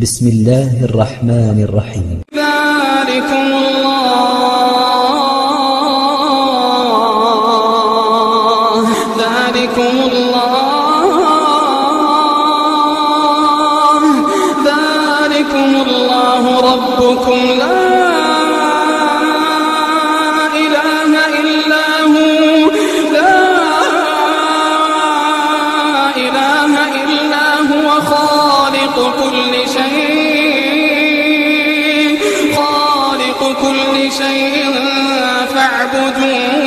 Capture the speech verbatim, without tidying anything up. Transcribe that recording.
بسم الله الرحمن الرحيم. ذلكم الله ذلكم الله ذلكم الله ربكم لا إله إلا هو لا إله إلا هو خالق كل شيء خالق كل شيء فاعبدوه